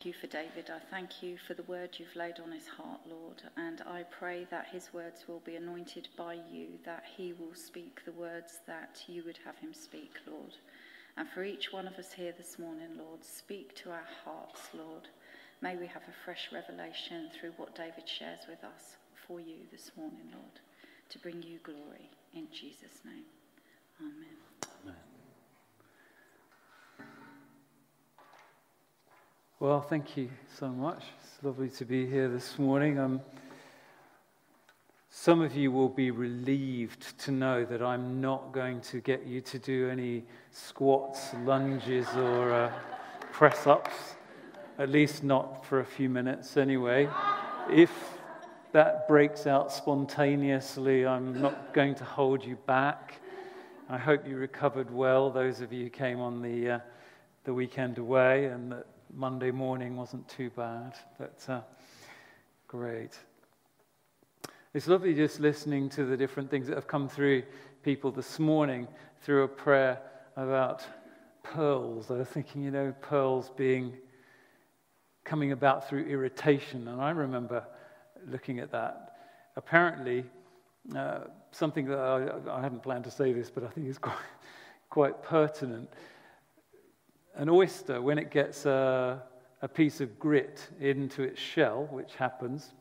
Thank you for David. I thank you for the word you've laid on his heart, Lord, and I pray that his words will be anointed by you, that he will speak the words that you would have him speak, Lord. And for each one of us here this morning, Lord, speak to our hearts, Lord. May we have a fresh revelation through what David shares with us for you this morning, Lord, to bring you glory in Jesus' name. Amen. Amen. Well, thank you so much. It's lovely to be here this morning. Some of you will be relieved to know that I'm not going to get you to do any squats, lunges, or press-ups, at least not for a few minutes anyway. If that breaks out spontaneously, I'm not going to hold you back. I hope you recovered well, those of you who came on the weekend away, and that Monday morning wasn't too bad. That's great. It's lovely just listening to the different things that have come through people this morning through a prayer about pearls. I was thinking, you know, pearls coming about through irritation, and I remember looking at that. Apparently, something that I hadn't planned to say this, but I think is quite pertinent. An oyster, when it gets a piece of grit into its shell, which happens,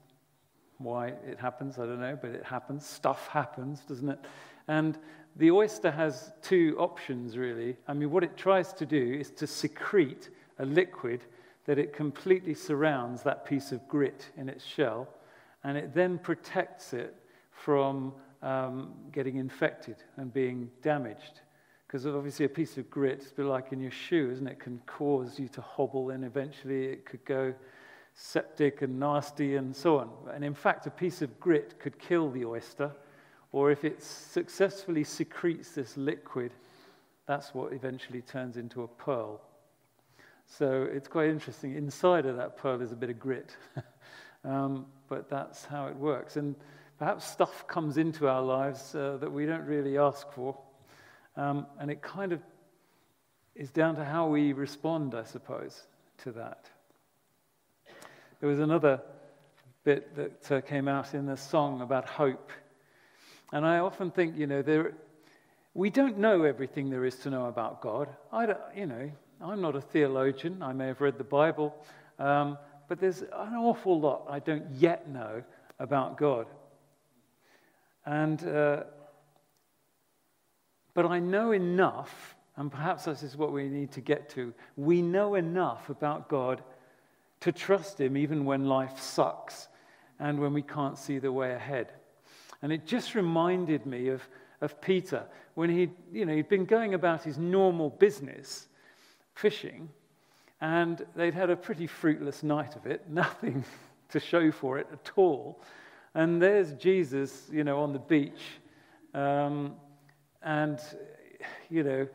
why it happens, I don't know, but it happens, stuff happens, doesn't it? And the oyster has two options, really. I mean, what it tries to do is to secrete a liquid that it completely surrounds that piece of grit in its shell, and it then protects it from getting infected and being damaged. Because obviously a piece of grit, it's a bit like in your shoe, isn't it? Can cause you to hobble, and eventually it could go septic and nasty and so on. And in fact, a piece of grit could kill the oyster, or if it successfully secretes this liquid, that's what eventually turns into a pearl. So it's quite interesting. Inside of that pearl is a bit of grit, but that's how it works. And perhaps stuff comes into our lives that we don't really ask for. And it kind of is down to how we respond, I suppose, to that. There was another bit that came out in the song about hope. And I often think, you know, we don't know everything there is to know about God. I'm not a theologian. I may have read the Bible. But there's an awful lot I don't yet know about God. And but I know enough, and perhaps this is what we need to get to. We know enough about God to trust him even when life sucks and when we can't see the way ahead. And it just reminded me of Peter when he'd been going about his normal business, fishing, and they'd had a pretty fruitless night of it, nothing to show for it at all. And there's Jesus, you know, on the beach. And, you know,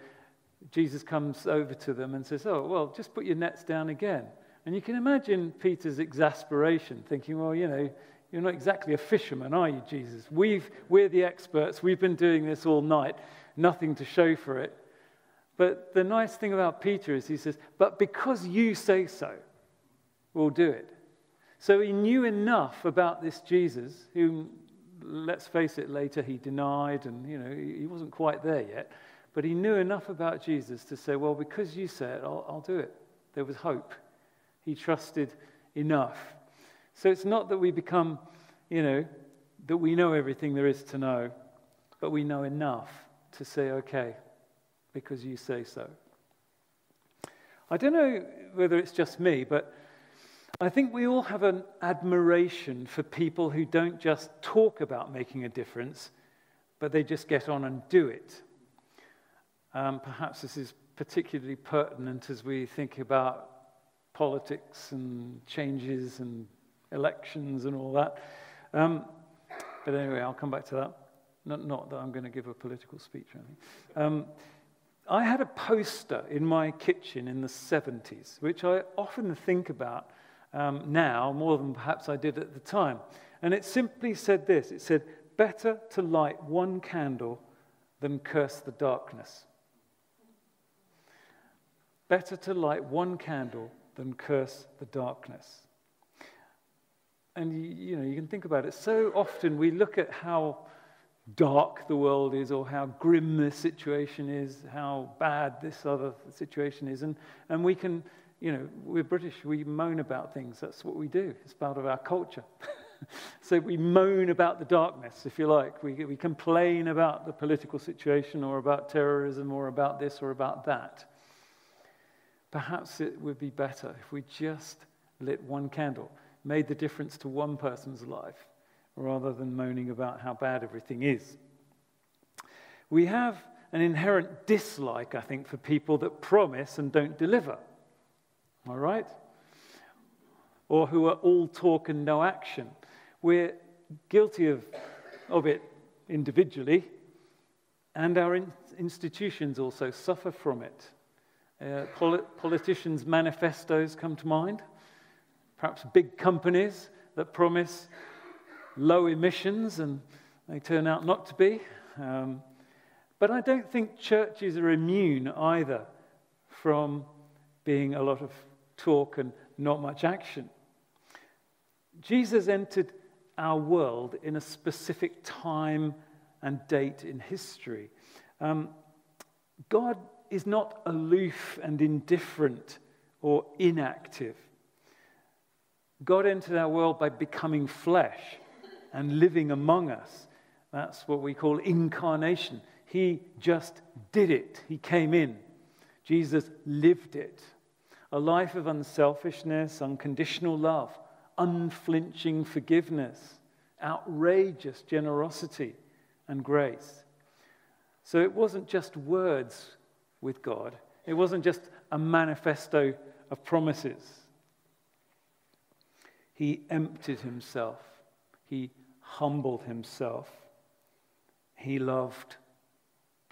Jesus comes over to them and says, oh, well, just put your nets down again. And you can imagine Peter's exasperation, thinking, well, you know, you're not exactly a fisherman, are you, Jesus? We're the experts. We've been doing this all night. Nothing to show for it. But the nice thing about Peter is he says, but because you say so, we'll do it. So he knew enough about this Jesus, whom, let's face it, later he denied, and, you know, he wasn't quite there yet. But he knew enough about Jesus to say, well, because you say it, I'll do it. There was hope. He trusted enough. So it's not that we become, you know, that we know everything there is to know, but we know enough to say, okay, because you say so. I don't know whether it's just me, but I think we all have an admiration for people who don't just talk about making a difference, but they just get on and do it. Perhaps this is particularly pertinent as we think about politics and changes and elections and all that. But anyway, I'll come back to that. Not that I'm going to give a political speech or anything. I had a poster in my kitchen in the 70s, which I often think about now, more than perhaps I did at the time. And it simply said this. It said, better to light one candle than curse the darkness. Better to light one candle than curse the darkness. And you know, you can think about it. So often we look at how dark the world is, or how grim this situation is, how bad this other situation is, and we can, you know, we're British, we moan about things. That's what we do. It's part of our culture. So we moan about the darkness, if you like. We complain about the political situation, or about terrorism, or about this, or about that. Perhaps it would be better if we just lit one candle, made the difference to one person's life, rather than moaning about how bad everything is. We have an inherent dislike, I think, for people that promise and don't deliver. All right? Or who are all talk and no action. We're guilty of it individually, and our institutions also suffer from it. Politicians' manifestos come to mind. Perhaps big companies that promise low emissions, and they turn out not to be. But I don't think churches are immune either from being a lot of talk and not much action. Jesus entered our world in a specific time and date in history. God is not aloof and indifferent or inactive. God entered our world by becoming flesh and living among us. That's what we call incarnation. He just did it. He came in. Jesus lived it. A life of unselfishness, unconditional love, unflinching forgiveness, outrageous generosity and grace. So it wasn't just words with God. It wasn't just a manifesto of promises. He emptied himself. He humbled himself. He loved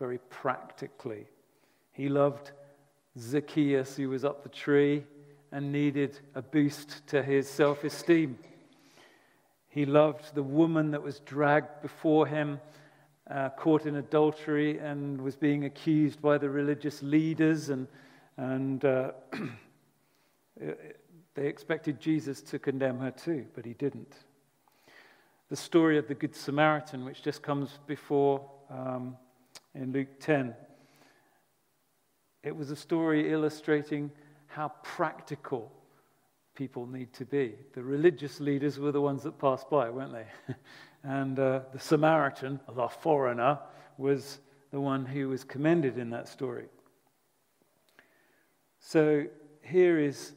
very practically. He loved Zacchaeus, who was up the tree and needed a boost to his self-esteem. He loved the woman that was dragged before him, caught in adultery, and was being accused by the religious leaders, and they expected Jesus to condemn her too, but he didn't. The story of the Good Samaritan, which just comes before in Luke 10, it was a story illustrating how practical people need to be. The religious leaders were the ones that passed by, weren't they? And the Samaritan, the foreigner, was the one who was commended in that story. So here is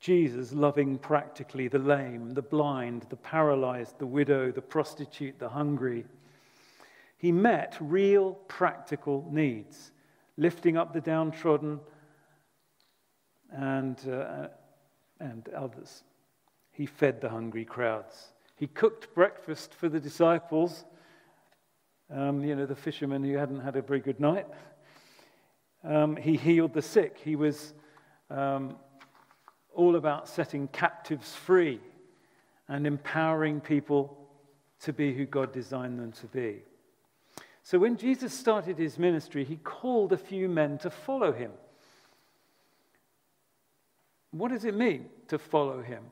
Jesus loving practically the lame, the blind, the paralyzed, the widow, the prostitute, the hungry. He met real practical needs, lifting up the downtrodden and others. He fed the hungry crowds. He cooked breakfast for the disciples, the fishermen who hadn't had a very good night. He healed the sick. He was all about setting captives free and empowering people to be who God designed them to be. So when Jesus started his ministry, he called a few men to follow him. What does it mean to follow him?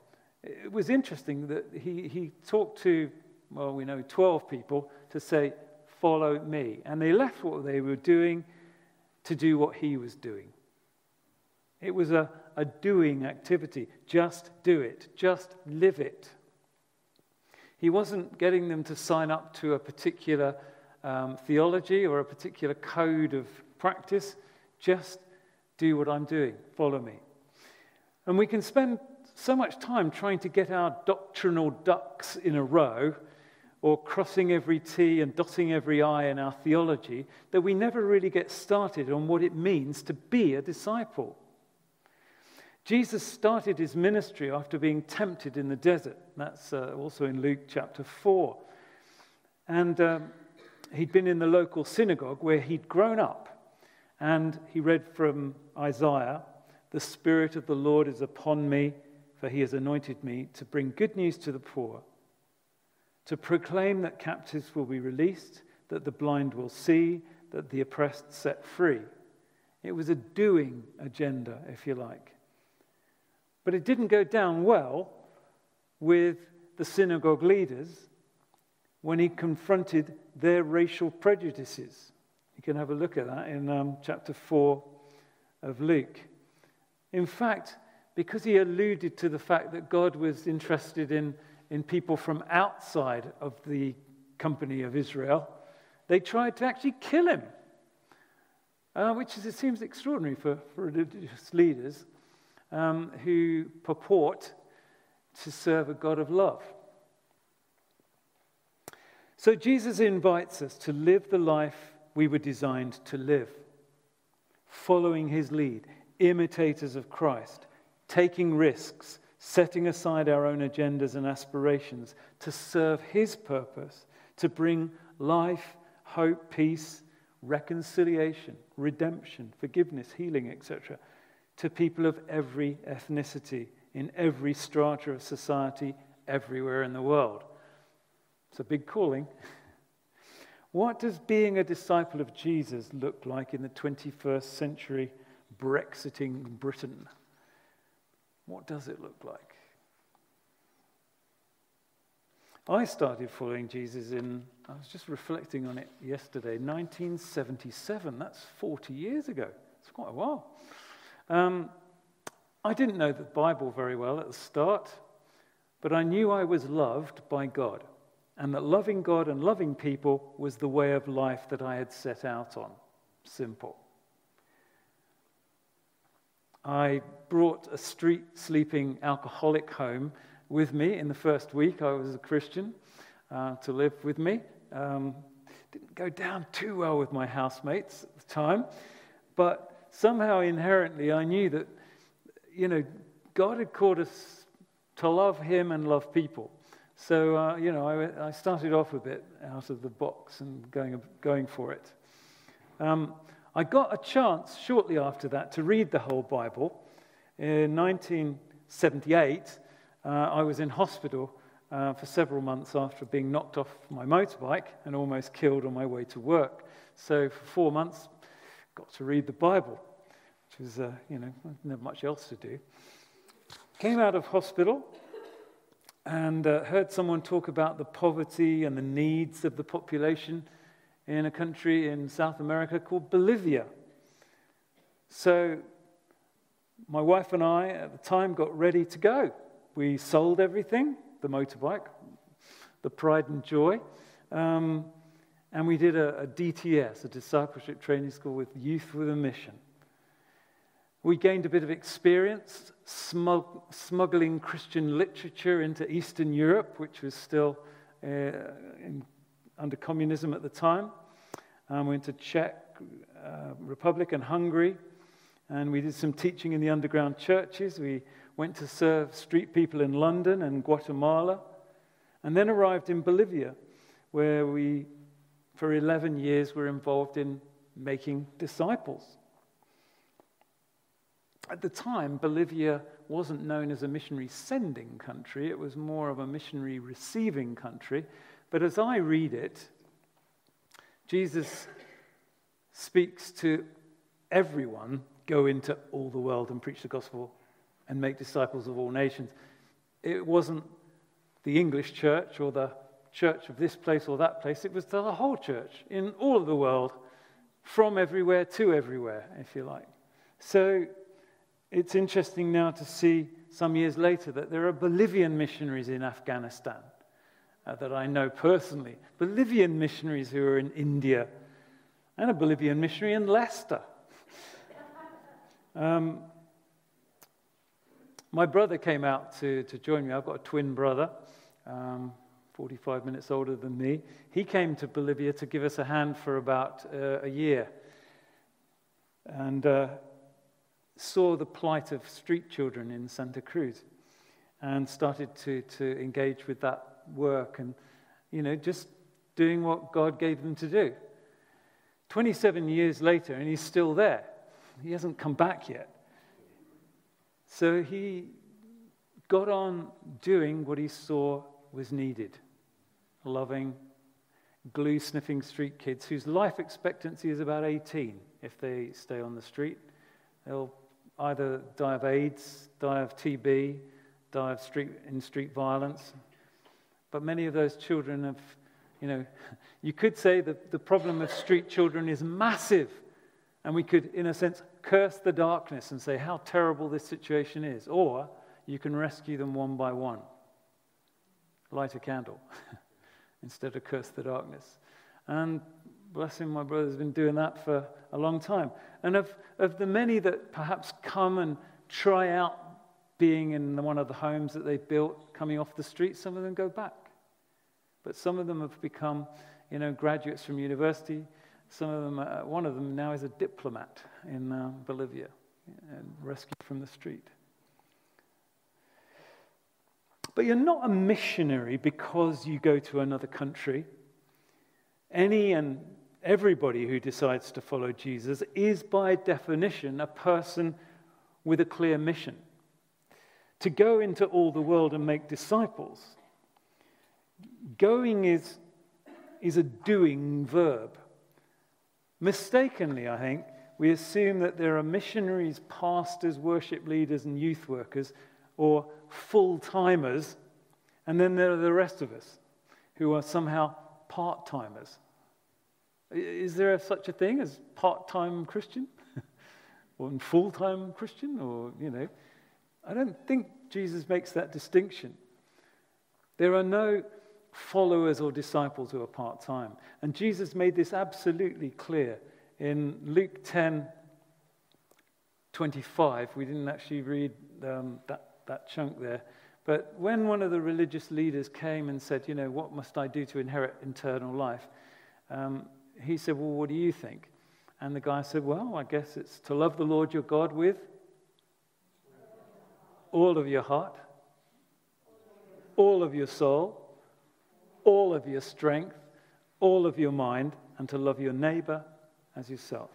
It was interesting that he talked to, well, we know 12 people to say, follow me. And they left what they were doing to do what he was doing. It was a doing activity. Just do it. Just live it. He wasn't getting them to sign up to a particular theology or a particular code of practice. Just do what I'm doing. Follow me. And we can spend so much time trying to get our doctrinal ducks in a row, or crossing every T and dotting every I in our theology, that we never really get started on what it means to be a disciple. Jesus started his ministry after being tempted in the desert. That's also in Luke chapter 4. And he'd been in the local synagogue where he'd grown up. And he read from Isaiah, "The Spirit of the Lord is upon me, for he has anointed me to bring good news to the poor, to proclaim that captives will be released, that the blind will see, that the oppressed set free." It was a doing agenda, if you like. But it didn't go down well with the synagogue leaders when he confronted their racial prejudices. You can have a look at that in chapter 4 of Luke. In fact, because he alluded to the fact that God was interested in people from outside of the company of Israel, they tried to actually kill him, which is, it seems extraordinary for religious leaders who purport to serve a God of love. So Jesus invites us to live the life we were designed to live, following his lead, imitators of Christ, taking risks, setting aside our own agendas and aspirations to serve his purpose, to bring life, hope, peace, reconciliation, redemption, forgiveness, healing, etc., to people of every ethnicity, in every strata of society, everywhere in the world. It's a big calling. What does being a disciple of Jesus look like in the 21st century Brexiting Britain? What does it look like? I started following Jesus I was just reflecting on it yesterday, 1977. That's 40 years ago. It's quite a while. I didn't know the Bible very well at the start, but I knew I was loved by God, and that loving God and loving people was the way of life that I had set out on. Simple. I brought a street-sleeping alcoholic home with me in the first week I was a Christian to live with me. Didn't go down too well with my housemates at the time, but somehow inherently I knew that, you know, God had called us to love him and love people. So, I started off a bit out of the box and going for it. I got a chance shortly after that to read the whole Bible. In 1978, I was in hospital for several months after being knocked off my motorbike and almost killed on my way to work. So for 4 months, got to read the Bible, which was, I didn't have much else to do. Came out of hospital and heard someone talk about the poverty and the needs of the population in a country in South America called Bolivia. So my wife and I, at the time, got ready to go. We sold everything, the motorbike, the pride and joy, and we did a DTS, a discipleship training school with Youth with a Mission. We gained a bit of experience smuggling Christian literature into Eastern Europe, which was still under communism at the time. We went to Czech Republic and Hungary, and we did some teaching in the underground churches. We went to serve street people in London and Guatemala, and then arrived in Bolivia, where we, for 11 years, were involved in making disciples. At the time, Bolivia wasn't known as a missionary sending country. It was more of a missionary receiving country. But as I read it, Jesus speaks to everyone, go into all the world and preach the gospel and make disciples of all nations. It wasn't the English church or the church of this place or that place. It was the whole church in all of the world, from everywhere to everywhere, if you like. So it's interesting now to see some years later that there are Bolivian missionaries in Afghanistan that I know personally, Bolivian missionaries who are in India, and a Bolivian missionary in Leicester. My brother came out to join me. I've got a twin brother, 45 minutes older than me. He came to Bolivia to give us a hand for about a year. And saw the plight of street children in Santa Cruz and started to engage with that work and, just doing what God gave them to do. 27 years later, and he's still there. He hasn't come back yet. So he got on doing what he saw was needed, loving, glue-sniffing street kids whose life expectancy is about 18 if they stay on the street. They'll either die of AIDS, die of TB, die of street violence. But many of those children have, you could say that the problem of street children is massive. And we could, in a sense, curse the darkness and say how terrible this situation is. Or you can rescue them one by one. Light a candle instead of curse the darkness. And bless him, my brother's been doing that for a long time. And of the many that perhaps come and try out being in one of the homes that they've built, coming off the street, some of them go back. But some of them have become, graduates from university. Some of them, one of them now is a diplomat in Bolivia, and rescued from the street. But you're not a missionary because you go to another country. Any and everybody who decides to follow Jesus is, by definition, a person with a clear mission to go into all the world and make disciples. Going is a doing verb. Mistakenly, I think, we assume that there are missionaries, pastors, worship leaders, and youth workers, or full-timers, and then there are the rest of us, who are somehow part-timers. Is there such a thing as part-time Christian? Or full-time Christian? Or, I don't think Jesus makes that distinction. There are no followers or disciples who are part-time. And Jesus made this absolutely clear in Luke 10:25. We didn't actually read that chunk there. But when one of the religious leaders came and said, what must I do to inherit eternal life? He said, well, what do you think? And the guy said, well, I guess it's to love the Lord your God with all of your heart, all of your soul, all of your strength, all of your mind, and to love your neighbor as yourself.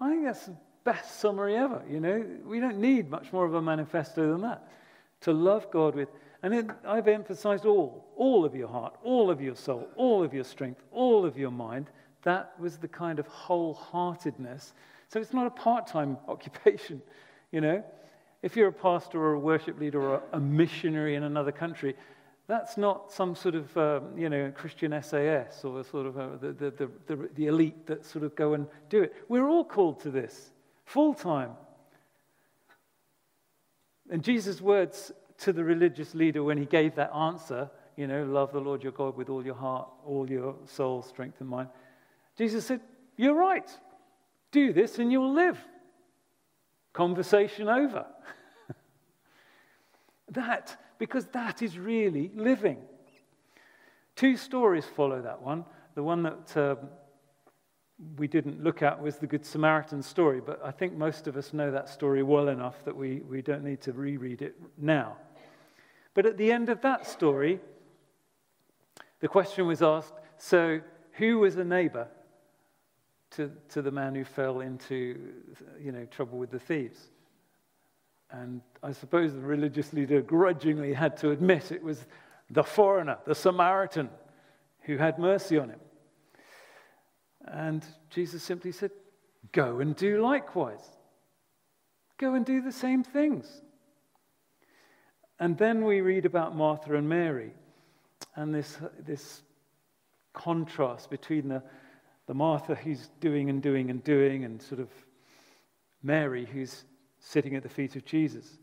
I think that's the best summary ever, We don't need much more of a manifesto than that. To love God with, and I've emphasized all of your heart, all of your soul, all of your strength, all of your mind. That was the kind of wholeheartedness. So it's not a part-time occupation, If you're a pastor or a worship leader or a missionary in another country, that's not some sort of, Christian SAS or sort of the elite that sort of go and do it. We're all called to this, full-time. And Jesus' words to the religious leader when he gave that answer, love the Lord your God with all your heart, all your soul, strength, and mind. Jesus said, you're right. Do this and you'll live. Conversation over. Because that is really living. Two stories follow that one. The one that we didn't look at was the Good Samaritan story, but I think most of us know that story well enough that we don't need to reread it now. But at the end of that story, the question was asked, so who was a neighbor to the man who fell into trouble with the thieves? And I suppose the religious leader grudgingly had to admit it was the foreigner, the Samaritan, who had mercy on him. And Jesus simply said, go and do likewise. Go and do the same things. And then we read about Martha and Mary, and this contrast between the Martha who's doing and doing and doing, and sort of Mary who's sitting at the feet of Jesus.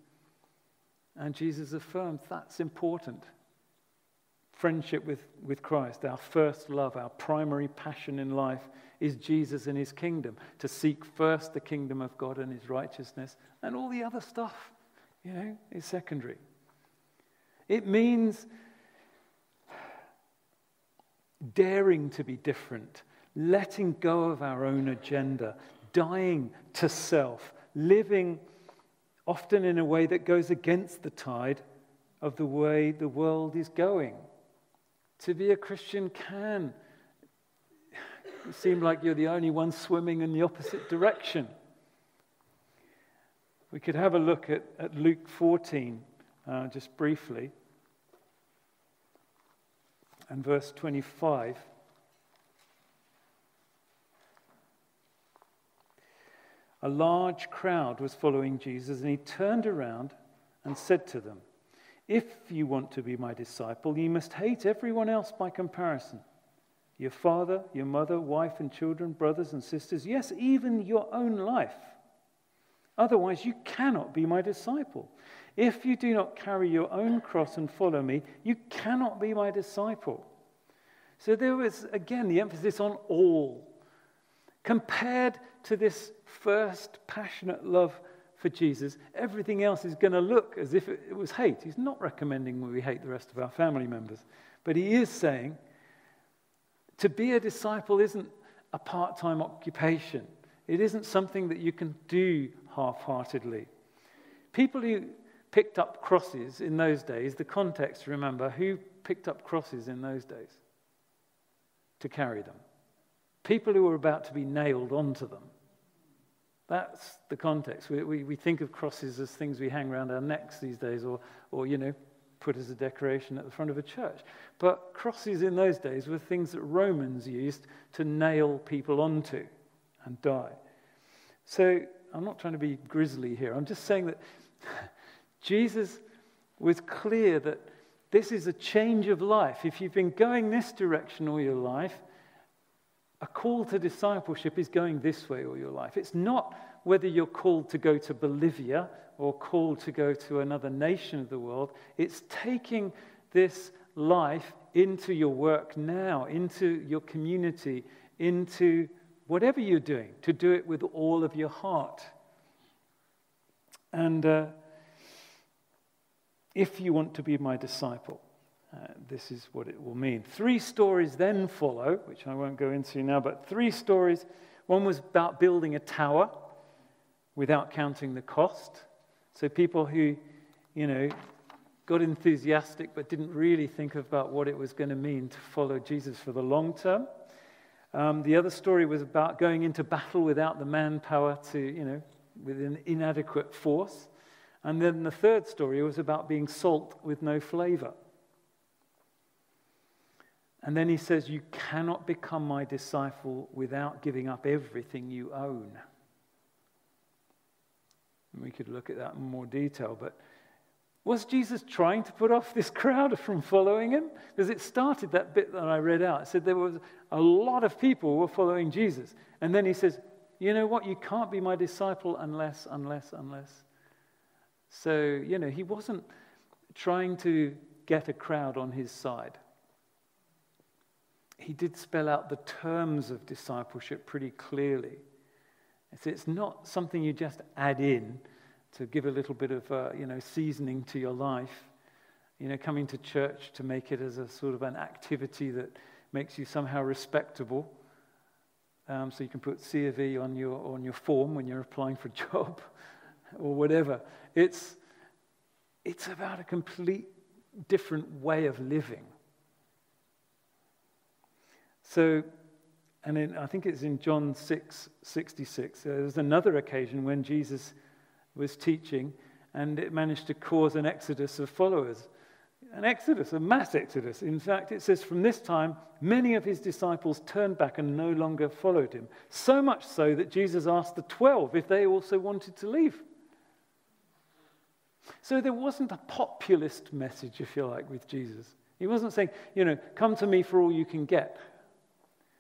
And Jesus affirms that's important. Friendship with Christ, our first love, our primary passion in life is Jesus and his kingdom. To seek first the kingdom of God and his righteousness, and all the other stuff, is secondary. It means daring to be different, letting go of our own agenda, dying to self, living often in a way that goes against the tide of the way the world is going. To be a Christian can seem like you're the only one swimming in the opposite direction. We could have a look at Luke 14, just briefly, and verse 25. a large crowd was following Jesus, and he turned around and said to them, "If you want to be my disciple, you must hate everyone else by comparison. Your father, your mother, wife and children, brothers and sisters, yes, even your own life. Otherwise, you cannot be my disciple. If you do not carry your own cross and follow me, you cannot be my disciple." So there was, again, the emphasis on all. Compared to this first passionate love for Jesus, everything else is going to look as if it was hate. He's not recommending we hate the rest of our family members. But he is saying to be a disciple isn't a part-time occupation. It isn't something that you can do half-heartedly. People who picked up crosses in those days, the context, remember, who picked up crosses in those days to carry them? People who were about to be nailed onto them. That's the context. We think of crosses as things we hang around our necks these days or you know, put as a decoration at the front of a church. But crosses in those days were things that Romans used to nail people onto and die. So I'm not trying to be grisly here. I'm just saying that Jesus was clear that this is a change of life. If you've been going this direction all your life, a call to discipleship is going this way all your life. It's not whether you're called to go to Bolivia or called to go to another nation of the world. It's taking this life into your work now, into your community, into whatever you're doing, to do it with all of your heart. And if you want to be my disciple, this is what it will mean. 3 stories then follow, which I won't go into now, but 3 stories. One was about building a tower without counting the cost. So people who, you know, got enthusiastic but didn't really think about what it was going to mean to follow Jesus for the long term. The other story was about going into battle without the manpower to, you know, with an inadequate force. And then the third story was about being salt with no flavor. And then he says, you cannot become my disciple without giving up everything you own. And we could look at that in more detail, but was Jesus trying to put off this crowd from following him? Because it started that bit that I read out. It said there was a lot of people who were following Jesus. And then he says, you know what, you can't be my disciple unless. So, you know, he wasn't trying to get a crowd on his side. He did spell out the terms of discipleship pretty clearly. It's not something you just add in to give a little bit of, you know, seasoning to your life. You know, coming to church to make it as a sort of an activity that makes you somehow respectable. So you can put C of E on your form when you're applying for a job or whatever. It's about a complete different way of living. So, and I think it's in John 6:66. There's another occasion when Jesus was teaching, and it managed to cause an exodus of followers. An exodus, a mass exodus. In fact, it says, from this time, many of his disciples turned back and no longer followed him. So much so that Jesus asked the 12 if they also wanted to leave. So there wasn't a populist message, if you like, with Jesus. He wasn't saying, you know, come to me for all you can get.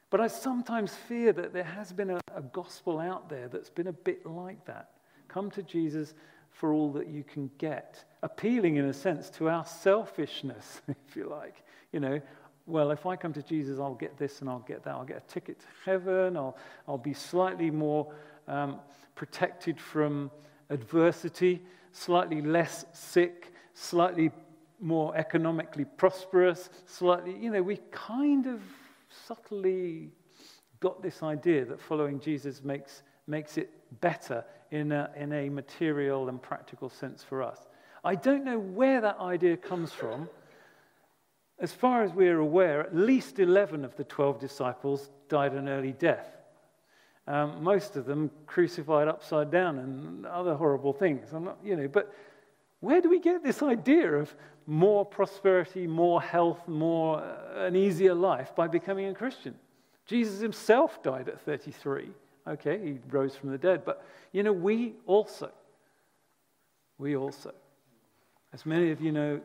But I sometimes fear that there has been a gospel out there that's been a bit like that. Come to Jesus for all that you can get. Appealing, in a sense, to our selfishness, if you like. You know, well, if I come to Jesus, I'll get this and I'll get that. I'll get a ticket to heaven. I'll be slightly more protected from adversity, slightly less sick, slightly more economically prosperous, slightly, you know, we kind of subtly got this idea that following Jesus makes it better in a material and practical sense for us. I don't know where that idea comes from. As far as we're aware, at least 11 of the 12 disciples died an early death. Most of them crucified upside down and other horrible things. I'm not, you know, but where do we get this idea of more prosperity, more health, more an easier life by becoming a Christian? Jesus himself died at 33 Okay, he rose from the dead. But, you know, we also, as many of you know,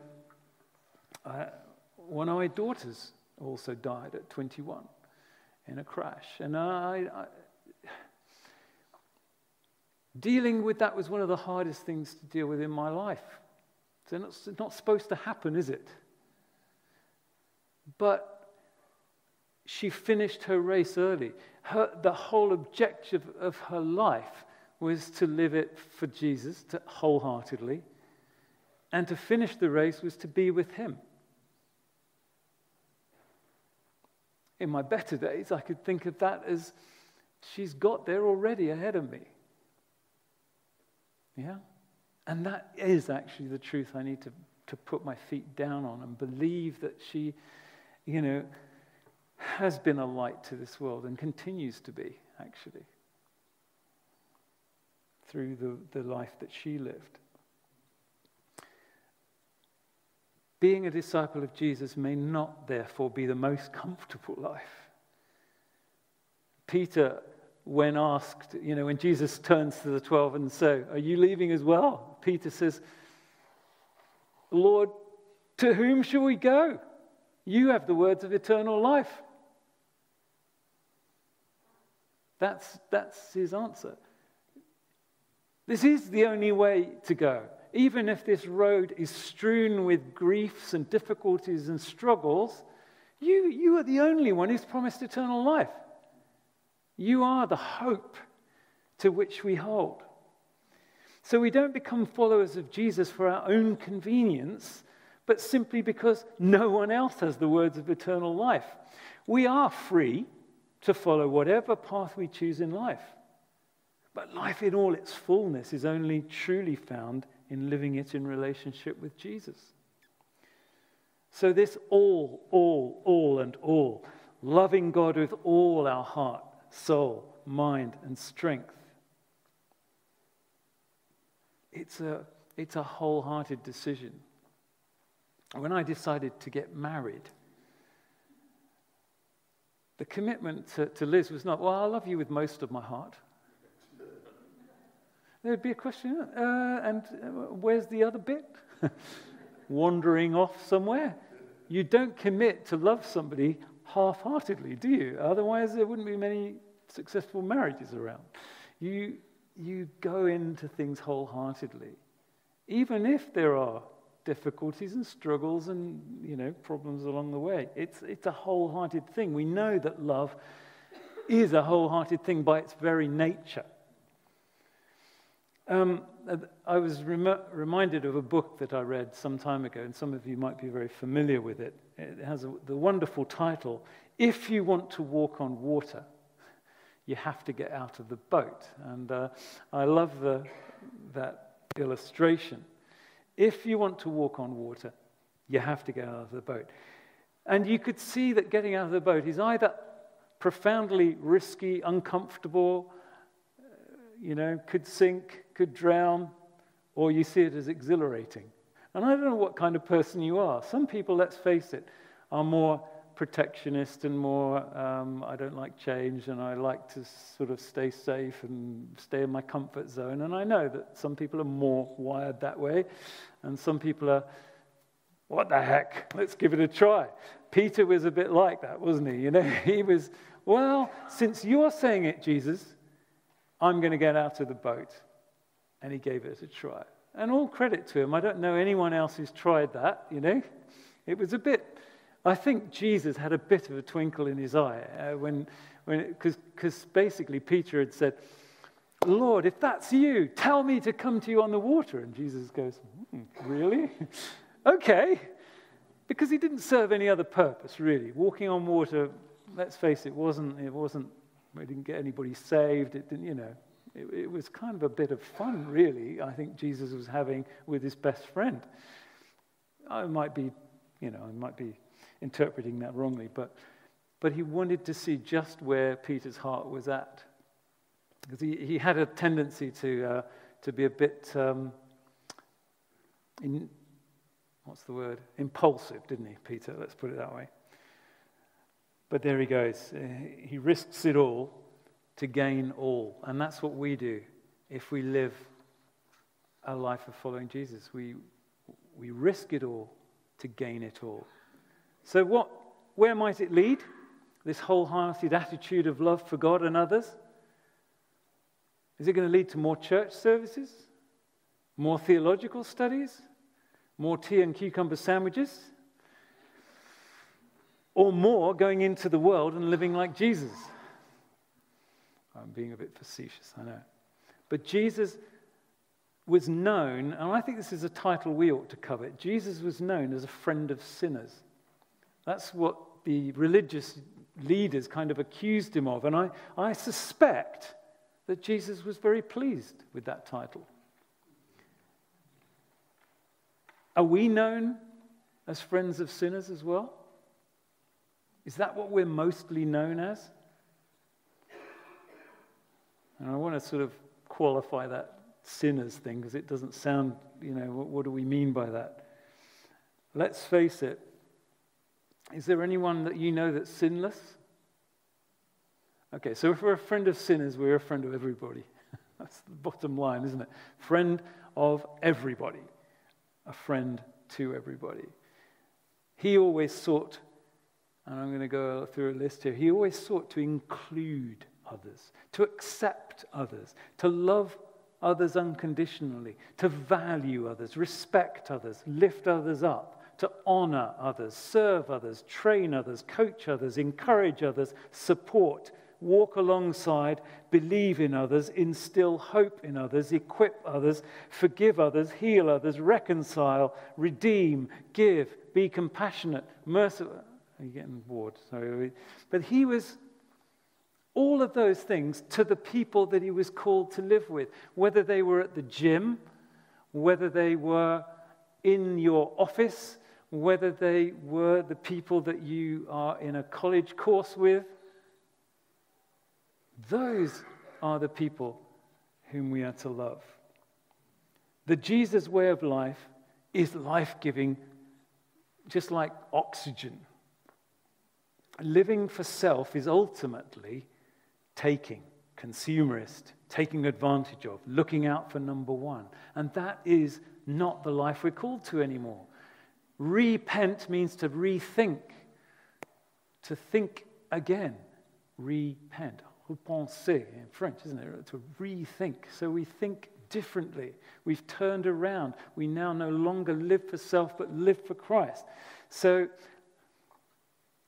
one of my daughters also died at 21 in a crash. And I dealing with that was one of the hardest things to deal with in my life. It's not supposed to happen, is it? But she finished her race early. The whole objective of her life was to live it for Jesus, to wholeheartedly, and to finish the race was to be with him. In my better days, I could think of that as she's got there already ahead of me. Yeah? And that is actually the truth I need to put my feet down on and believe that she, you know, has been a light to this world and continues to be, actually, through the life that she lived. Being a disciple of Jesus may not, therefore, be the most comfortable life. Peter, when asked, you know, when Jesus turns to the 12 and so, are you leaving as well? Peter says, Lord, to whom shall we go? You have the words of eternal life. That's his answer. This is the only way to go. Even if this road is strewn with griefs and difficulties and struggles, you are the only one who's promised eternal life. You are the hope to which we hold. So we don't become followers of Jesus for our own convenience, but simply because no one else has the words of eternal life. We are free to follow whatever path we choose in life. But life in all its fullness is only truly found in living it in relationship with Jesus. So this all, and all, loving God with all our heart, soul, mind, and strength, it's a wholehearted decision. When I decided to get married, the commitment to Liz was not, well, I love you with most of my heart. There'd be a question, where's the other bit? Wandering off somewhere. You don't commit to love somebody half-heartedly, do you? Otherwise, there wouldn't be many successful marriages around. You go into things wholeheartedly, even if there are difficulties and struggles and, you know, problems along the way. It's a wholehearted thing. We know that love is a wholehearted thing by its very nature. I was reminded of a book that I read some time ago, and some of you might be very familiar with it. It has the wonderful title, If You Want to Walk on Water, You Have to Get Out of the Boat. And I love that illustration. If you want to walk on water, you have to get out of the boat. And you could see that getting out of the boat is either profoundly risky, uncomfortable, you know, could sink, could drown, or you see it as exhilarating. And I don't know what kind of person you are. Some people, let's face it, are more protectionist and more, I don't like change and I like to sort of stay safe and stay in my comfort zone. And I know that some people are more wired that way, and some people are, what the heck, let's give it a try. Peter was a bit like that, wasn't he? You know, he was, well, since you're saying it, Jesus, I'm going to get out of the boat. And he gave it a try. And all credit to him. I don't know anyone else who's tried that, you know. It was a bit, I think Jesus had a bit of a twinkle in his eye because basically Peter had said, Lord, if that's you, tell me to come to you on the water. And Jesus goes, really? Okay. Because he didn't serve any other purpose, really. Walking on water, let's face it, it wasn't we didn't get anybody saved. It didn't, you know. It was kind of a bit of fun, really, I think Jesus was having with his best friend. I might be interpreting that wrongly, but he wanted to see just where Peter's heart was at. Because he had a tendency to be a bit, impulsive, didn't he, Peter? Let's put it that way. But there he goes. He risks it all to gain all. And that's what we do if we live a life of following Jesus. We risk it all to gain it all. So where might it lead? This wholehearted attitude of love for God and others? Is it going to lead to more church services? More theological studies? More tea and cucumber sandwiches? Or more going into the world and living like Jesus? I'm being a bit facetious, I know. But Jesus was known, and I think this is a title we ought to covet, Jesus was known as a friend of sinners. That's what the religious leaders kind of accused him of, and I suspect that Jesus was very pleased with that title. Are we known as friends of sinners as well? Is that what we're mostly known as? And I want to sort of qualify that sinners thing, because it doesn't sound, what do we mean by that? Let's face it. Is there anyone that you know that's sinless? Okay, so if we're a friend of sinners, we're a friend of everybody. That's the bottom line, isn't it? Friend of everybody. A friend to everybody. He always sought, and I'm going to go through a list here, he always sought to include others, to accept others, to love others unconditionally, to value others, respect others, lift others up, to honor others, serve others, train others, coach others, encourage others, support, walk alongside, believe in others, instill hope in others, equip others, forgive others, heal others, reconcile, redeem, give, be compassionate, merciful. I'm getting bored, sorry. But he was all of those things to the people that he was called to live with, whether they were at the gym, whether they were in your office, whether they were the people that you are in a college course with. Those are the people whom we are to love. The Jesus way of life is life-giving, just like oxygen. Living for self is ultimately taking, consumerist, taking advantage of, looking out for number one. And that is not the life we're called to anymore. Repent means to rethink, to think again. Repent, repenser in French, isn't it? To rethink. So we think differently. We've turned around. We now no longer live for self, but live for Christ. So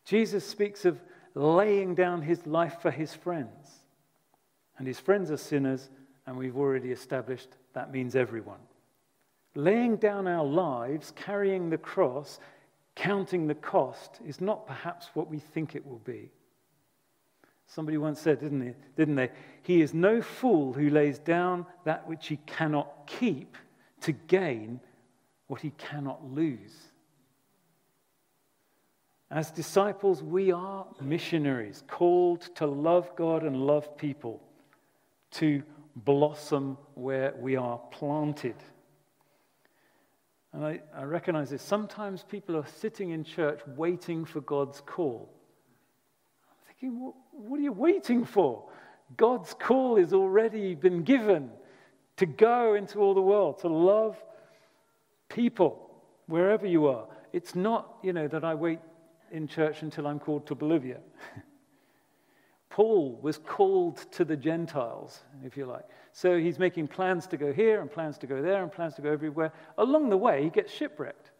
Jesus speaks of laying down his life for his friends. And his friends are sinners, and we've already established that means everyone. Laying down our lives, carrying the cross, counting the cost is not perhaps what we think it will be. Somebody once said, didn't they? He is no fool who lays down that which he cannot keep to gain what he cannot lose. As disciples, we are missionaries, called to love God and love people, to blossom where we are planted. And I recognize this. Sometimes people are sitting in church waiting for God's call. I'm thinking, what are you waiting for? God's call has already been given to go into all the world, to love people wherever you are. It's not, that I wait in church until I'm called to Bolivia. Paul was called to the Gentiles, if you like. So he's making plans to go here and plans to go there and plans to go everywhere. Along the way, he gets shipwrecked.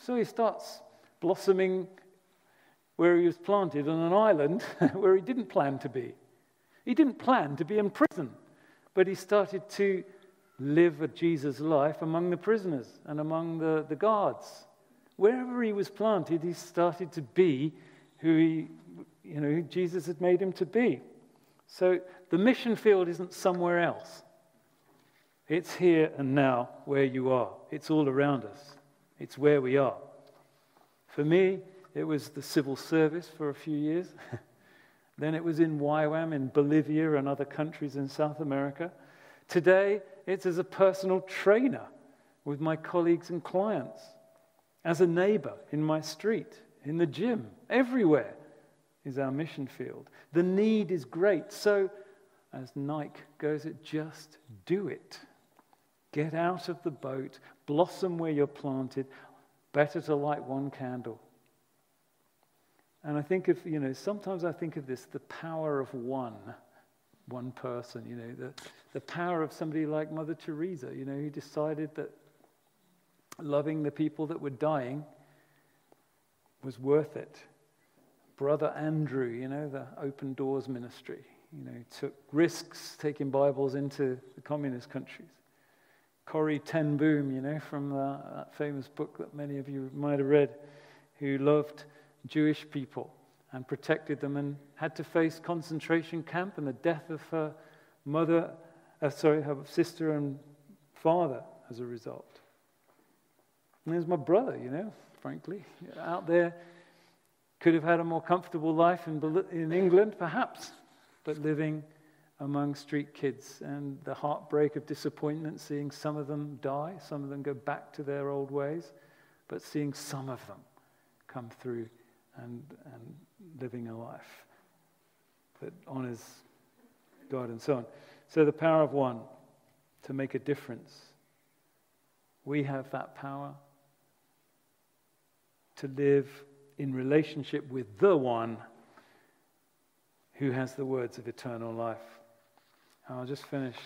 So he starts blossoming where he was planted on an island where he didn't plan to be. He didn't plan to be in prison, but he started to live a Jesus life among the prisoners and among the guards. Wherever he was planted, he started to be who Jesus had made him to be. So the mission field isn't somewhere else. It's here and now where you are. It's all around us. It's where we are. For me, it was the civil service for a few years. Then it was in YWAM in Bolivia and other countries in South America. Today, it's as a personal trainer with my colleagues and clients. As a neighbor in my street, in the gym, everywhere. is our mission field. The need is great. So, as Nike goes, just do it. Get out of the boat. Blossom where you're planted. Better to light one candle. And I think of, sometimes I think of this, the power of one person, the power of somebody like Mother Teresa, who decided that loving the people that were dying was worth it. Brother Andrew, the Open Doors ministry, took risks taking Bibles into the communist countries. Corrie Ten Boom, from that famous book that many of you might have read, who loved Jewish people and protected them and had to face concentration camp and the death of her her sister and father as a result. And there's my brother, frankly, out there, could have had a more comfortable life in England, perhaps, but living among street kids and the heartbreak of disappointment, seeing some of them die, some of them go back to their old ways, but seeing some of them come through and living a life that honors God and so on. So the power of one to make a difference. We have that power to live in relationship with the one who has the words of eternal life. And I'll just finish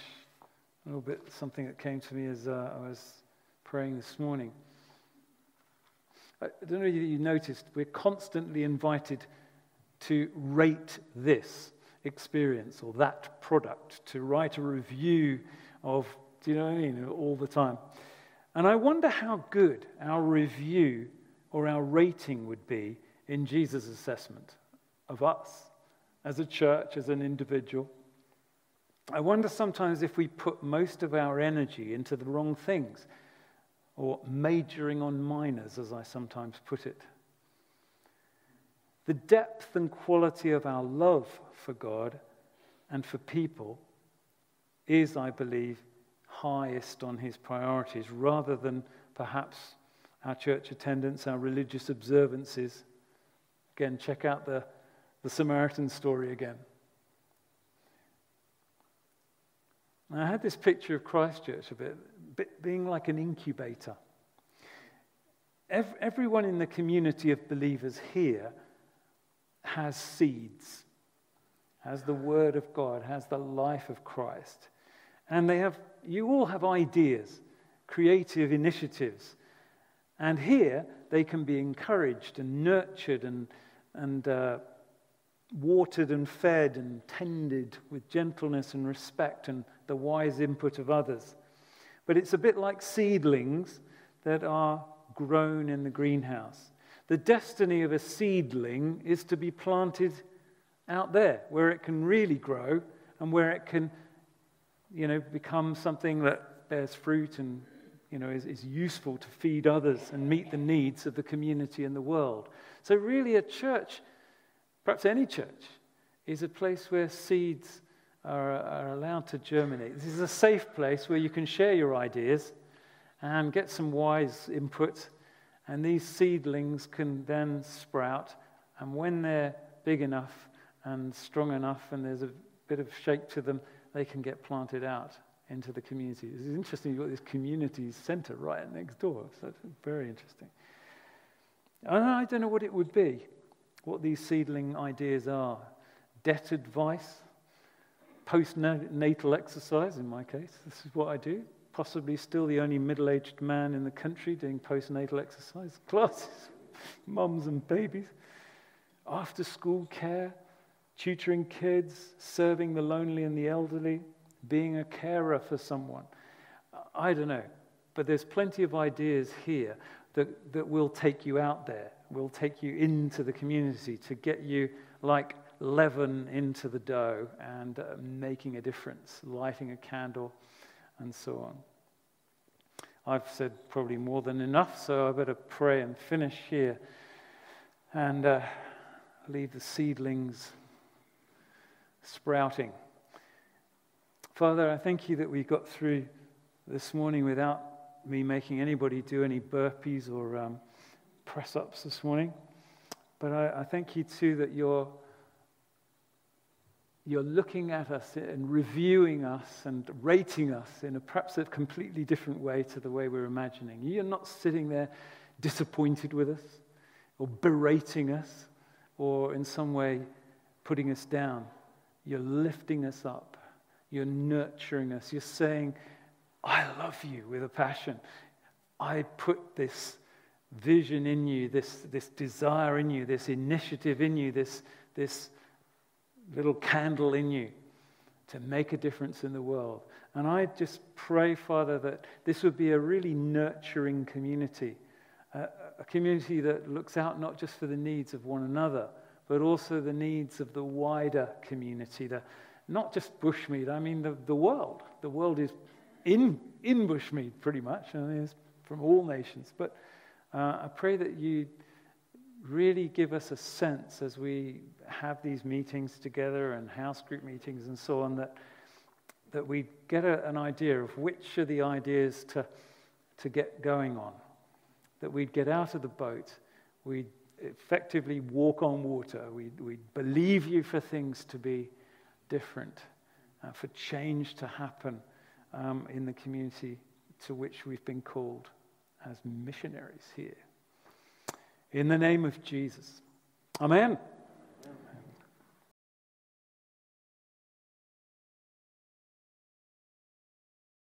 a little bit, something that came to me as I was praying this morning. I don't know if you noticed, we're constantly invited to rate this experience or that product, to write a review of, all the time. And I wonder how good our review or our rating would be in Jesus' assessment of us, as a church, as an individual. I wonder sometimes if we put most of our energy into the wrong things, or majoring on minors, as I sometimes put it. The depth and quality of our love for God and for people is, I believe, highest on his priorities, rather than perhaps our church attendance, our religious observances. Again, check out the Samaritan story again. And I had this picture of Christchurch being like an incubator. Everyone in the community of believers here has seeds, has the word of God, has the life of Christ. And you all have ideas, creative initiatives. And here they can be encouraged and nurtured and watered and fed and tended with gentleness and respect and the wise input of others. But it's a bit like seedlings that are grown in the greenhouse. The destiny of a seedling is to be planted out there, where it can really grow and where it can, become something that bears fruit and, is useful to feed others and meet the needs of the community and the world. So really a church, perhaps any church, is a place where seeds are allowed to germinate. This is a safe place where you can share your ideas and get some wise input, and these seedlings can then sprout, and when they're big enough and strong enough and there's a bit of shake to them, they can get planted out into the community. It's interesting, you've got this community center right next door, so it's very interesting. And I don't know what it would be, what these seedling ideas are. Debt advice, postnatal exercise, in my case, this is what I do. Possibly still the only middle-aged man in the country doing postnatal exercise classes, mums and babies. After-school care, tutoring kids, serving the lonely and the elderly, being a carer for someone. I don't know, but there's plenty of ideas here that will take you out there, will take you into the community to get you like leaven into the dough and making a difference, lighting a candle, and so on. I've said probably more than enough, so I better pray and finish here and leave the seedlings sprouting. Father, I thank you that we got through this morning without me making anybody do any burpees or press-ups this morning. But I thank you too that your you're looking at us and reviewing us and rating us in perhaps a completely different way to the way we're imagining. You're not sitting there disappointed with us or berating us or in some way putting us down. You're lifting us up. You're nurturing us. You're saying, I love you with a passion. I put this vision in you, this desire in you, this initiative in you, this little candle in you to make a difference in the world. And I just pray, Father, that this would be a really nurturing community, a community that looks out not just for the needs of one another, but also the needs of the wider community, not just Bushmead, I mean the world. The world is in Bushmead pretty much, and it's from all nations. But I pray that you really give us a sense as we have these meetings together and house group meetings and so on, that we get an idea of which are the ideas to get going on, that we'd get out of the boat, we'd effectively walk on water, we'd believe you for things to be different, for change to happen in the community to which we've been called as missionaries here. In the name of Jesus. Amen.